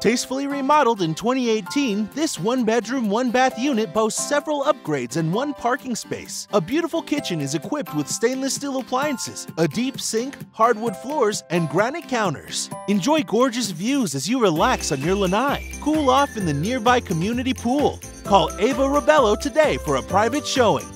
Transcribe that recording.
Tastefully remodeled in 2018, this one-bedroom, one-bath unit boasts several upgrades and one parking space. A beautiful kitchen is equipped with stainless steel appliances, a deep sink, hardwood floors, and granite counters. Enjoy gorgeous views as you relax on your lanai. Cool off in the nearby community pool. Call Eva Robello today for a private showing.